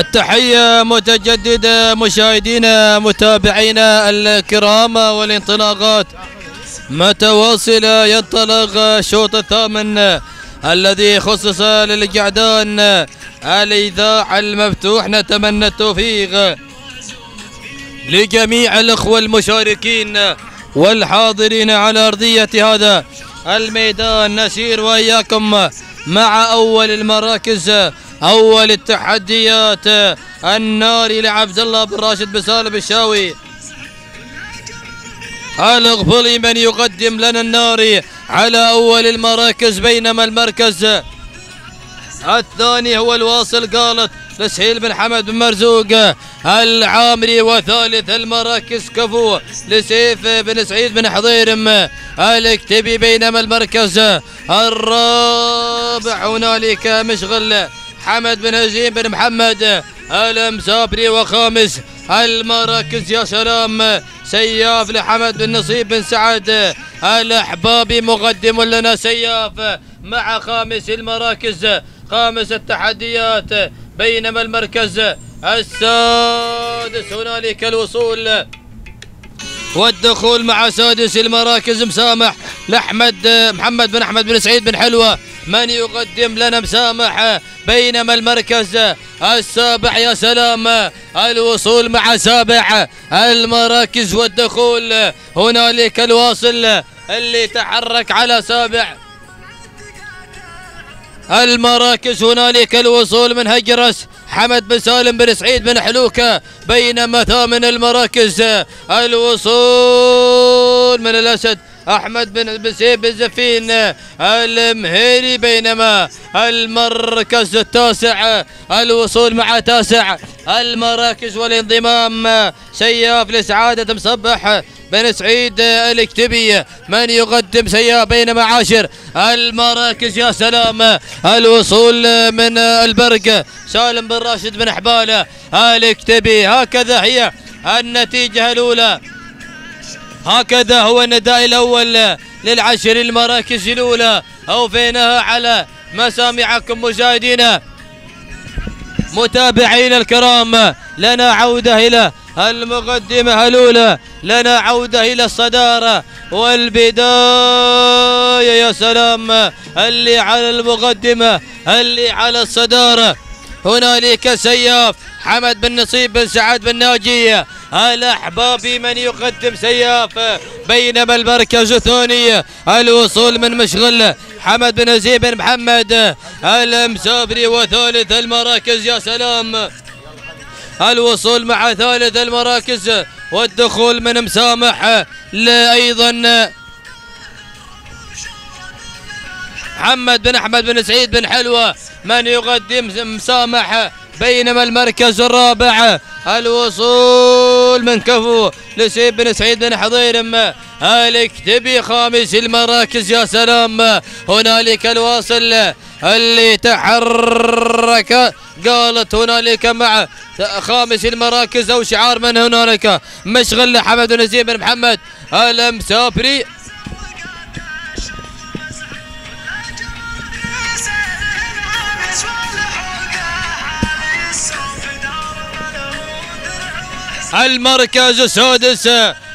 التحية متجددة مشاهدينا متابعينا الكرام، والانطلاقات متواصلة. ينطلق الشوط الثامن الذي خصص للجعدان الإذاعة المفتوح. نتمنى التوفيق لجميع الأخوة المشاركين والحاضرين على أرضية هذا الميدان. نسير وإياكم مع أول المراكز، أول التحديات. الناري لعبد الله بن راشد بن سالم الشاوي الغفلي من يقدم لنا الناري على أول المراكز، بينما المركز الثاني هو الواصل قالت تسهيل بن حمد بن مرزوق العامري، وثالث المراكز كفو لسيف بن سعيد بن حضيرم الكتبي، بينما المركز الرابع هنالك مشغل حمد بن هزيم بن محمد المسابري، وخامس المراكز يا سلام سياف لحمد بن نصيب بن سعد الاحبابي، مقدم لنا سياف مع خامس المراكز، خامس التحديات، بينما المركز السادس هنالك الوصول والدخول مع سادس المراكز مسامح لأحمد محمد بن احمد بن سعيد بن حلوه من يقدم لنا مسامح، بينما المركز السابع يا سلام الوصول مع سابع المراكز والدخول هنالك الواصل اللي تحرك على سابع المراكز، هنالك الوصول من هجرس حمد بن سالم بن سعيد بن حلوكه، بينما ثامن المراكز الوصول من الأسد أحمد بن سيف بن الزفين المهيري، بينما المركز التاسع الوصول مع تاسع المراكز والانضمام سياف لسعادة مصبح بن سعيد الكتبي من يقدم سياف، بينما عاشر المراكز يا سلام الوصول من البرق سالم بن راشد بن حبالة الكتبي. هكذا هي النتيجة الأولى، هكذا هو النداء الأول للعشر المراكز الأولى، أوفيناها على مسامعكم مشاهدينا متابعينا الكرام. لنا عودة إلى المقدمة الأولى، لنا عودة إلى الصدارة والبداية يا سلام. اللي على المقدمة، اللي على الصدارة هنالك سياف حمد بن نصيب بن سعد بن ناجيه الأحبابي من يقدم سياف، بينما المركز الثاني الوصول من مشغل حمد بن هزيم بن محمد المسابري، وثالث المراكز يا سلام الوصول مع ثالث المراكز والدخول من مسامح أيضا حمد بن أحمد بن سعيد بن حلوة من يقدم مسامح، بينما المركز الرابع الوصول من كفو لسيف بن سعيد بن حضيرم الكتبي، خامس المراكز يا سلام هنالك الواصل اللي تحرك قالت هنالك مع خامس المراكز او شعار من هنالك مشغل حمد بن نزيب بن محمد المسافري، المركز السادس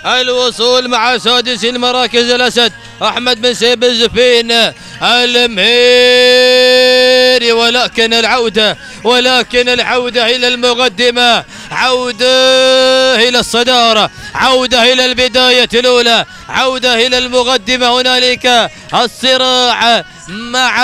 الوصول مع سادس المراكز الأسد أحمد بن سيف بن الزفين المهيري، ولكن العودة، ولكن العودة إلى المقدمة، عودة إلى الصدارة، عودة إلى البداية الأولى، عودة إلى المقدمة. هنالك الصراع مع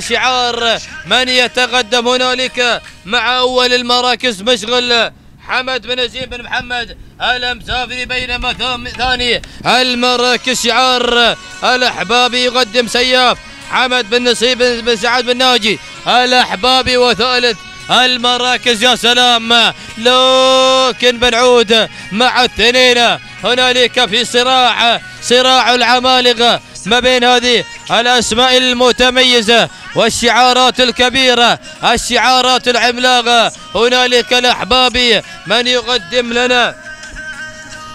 شعار من يتقدم، هنالك مع أول المراكز مشغل حمد بن نزيم بن محمد المسافري، بينما ثاني المراكز شعار الأحبابي يقدم سياف حمد بن نصيب بن سعد بن ناجيه الأحبابي، وثالث المراكز يا سلام لكن بنعود مع الثنين. هنالك في صراع، صراع العمالقة ما بين هذه الأسماء المتميزة والشعارات الكبيرة، الشعارات العملاقة. هنالك الأحبابي من يقدم لنا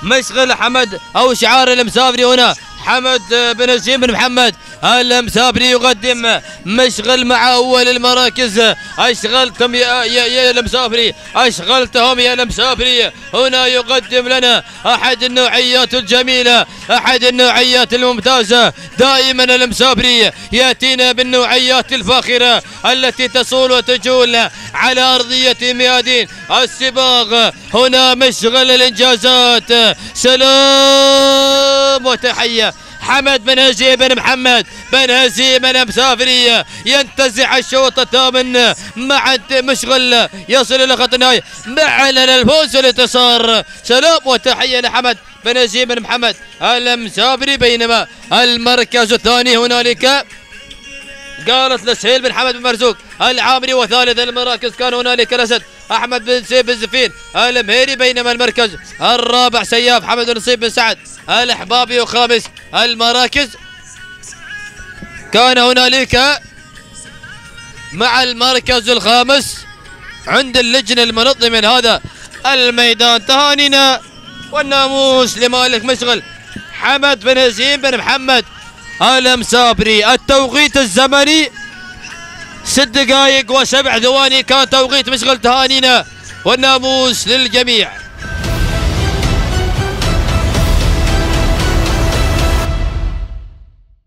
مشغل حمد أو شعار المسافري، هنا حمد بن هزيم بن محمد المسابري يقدم مشغل مع اول المراكز. اشغلتم يا المسافري، اشغلتهم يا المسافري. هنا يقدم لنا احد النوعيات الجميله، احد النوعيات الممتازه. دائما المسافري ياتينا بالنوعيات الفاخره التي تصول وتجول على ارضيه ميادين السباق. هنا مشغل الانجازات. سلام وتحيه. حمد بن هزيم بن محمد بن هزيم المسافري ينتزع الشوط الثامن مع مشغل، يصل الى خط النهايه معلن الفوز والانتصار. سلام وتحيه لحمد بن هزيم بن محمد المسافري. بينما المركز الثاني هنالك قالت لسهيل بن حمد بن مرزوق العامري، وثالث المراكز كان هنالك الاسد احمد بن سيف بن الزفين المهيري. بينما المركز الرابع سياف حمد بن نصيب بن سعد الاحبابي، وخامس المراكز كان هنالك مع المركز الخامس عند اللجنه المنظمه من هذا الميدان تهانينا والناموس لمالك مشغل حمد بن هزيم بن محمد المسابري. التوقيت الزمني 6 دقائق و7 ثواني كان توقيت مشغل. تهانينا والناموس للجميع.